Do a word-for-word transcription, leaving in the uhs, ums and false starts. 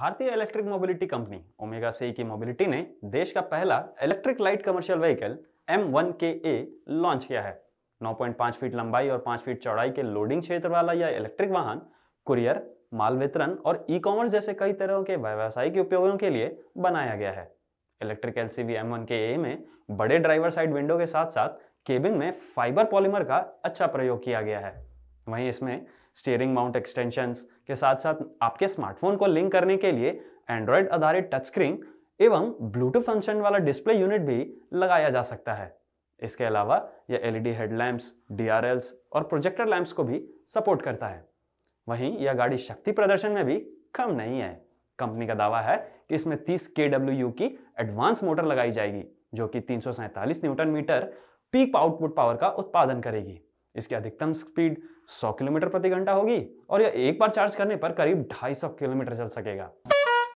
भारतीय electric mobility company Omega Seiki mobility ने देश का पहला electric light commercial vehicle M one K A launch किया है। नौ पॉइंट पाँच फीट लंबाई और पाँच फीट चौड़ाई के लोडिंग क्षेत्र वाला यह इलेक्ट्रिक वाहन कुरियर, माल वितरण और ई कॉमर्स जैसे कई तरह के व्यावसायिक उपयोगों के लिए बनाया गया है। Electric LCB M one K ए में बड़े ड्राइवर साइड विंडो के साथ साथ केबिन में फाइबर पॉलीमर का अच्छा प्रयोग किया गया है। वहीं इसमें स्टीयरिंग माउंट एक्सटेंशंस के साथ साथ आपके स्मार्टफोन को लिंक करने के लिए एंड्रॉयड आधारित टच स्क्रीन एवं ब्लूटूथ फंक्शन वाला डिस्प्ले यूनिट भी लगाया जा सकता है। इसके अलावा यह LED headlamps, D R Ls और प्रोजेक्टर लैम्प्स को भी सपोर्ट करता है। वहीं यह गाड़ी शक्ति प्रदर्शन में भी कम नहीं है। कंपनी का दावा है कि इसमें तीस के डब्ल्यू यू की एडवांस मोटर लगाई जाएगी, जो कि तीन सौ सैंतालीस newton metre peak output power का उत्पादन करेगी। इसकी अधिकतम स्पीड सौ किलोमीटर प्रति घंटा होगी और यह एक बार चार्ज करने पर करीब ढाई सौ किलोमीटर चल सकेगा।